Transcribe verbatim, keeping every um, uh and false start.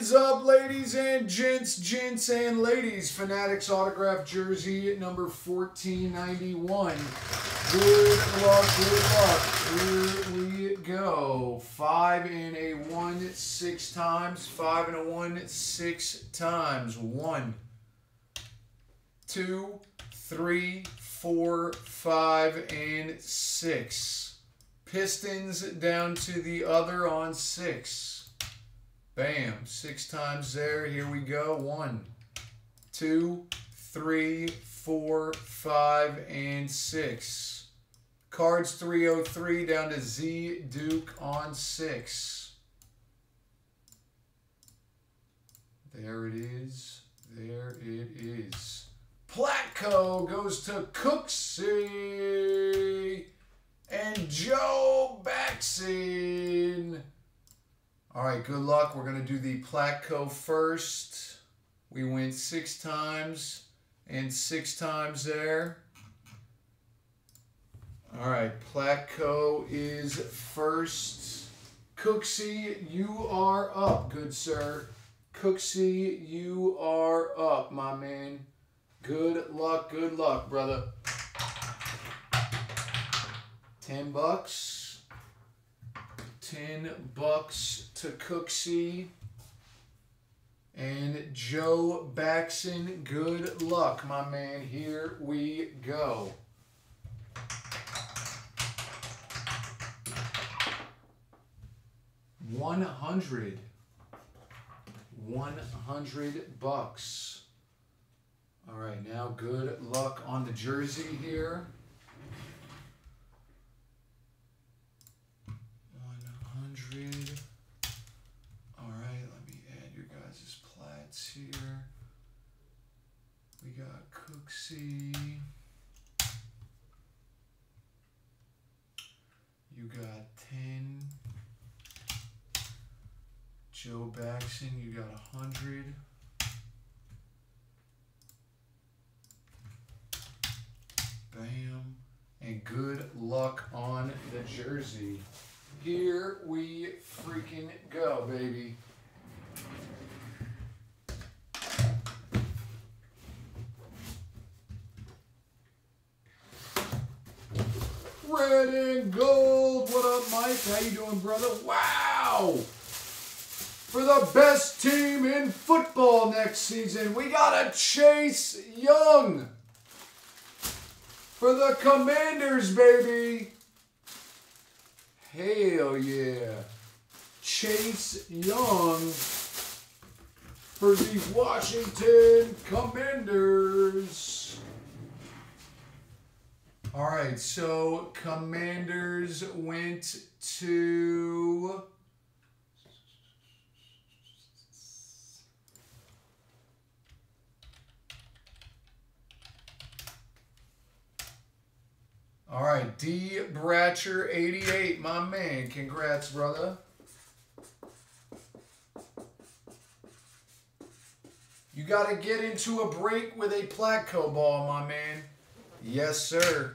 is up, ladies and gents, gents and ladies. Fanatics autograph jersey number fourteen ninety-one. Good luck, good luck. Here we go. Five and a one, six times. Five and a one, six times. One, two, three, four, five, and six. Pistons down to the other on six. Bam. Six times there. Here we go. One, two, three, four, five, and six. Cards three oh three down to Z Duke on six. There it is. There it is. Plattco goes to Cooksey and Joe Baxson. All right, good luck. We're going to do the Plattco first. We went six times and six times there. All right, Plattco is first. Cooksey, you are up, good sir. Cooksey, you are up, my man. Good luck, good luck, brother. Ten bucks. Ten bucks to Cooksey. And Joe Baxson, good luck, my man. Here we go. One hundred. One hundred bucks. All right, now good luck on the jersey here. one hundred. All right, let me add your guys' plats here. We got Cooksey. You got ten. Joe Baxson, you got one hundred. Bam. And good luck on the jersey. Here we freaking go, baby. Red and gold. What up, Mike? How you doing, brother? Wow! For the best team in football next season, we got a Chase Young. For the Commanders, baby. Hell yeah. Chase Young for the Washington Commanders. All right, so Commanders went to... All right, D Bratcher eighty-eight, my man. Congrats, brother. You got to get into a break with a Plattco ball, my man. Yes, sir.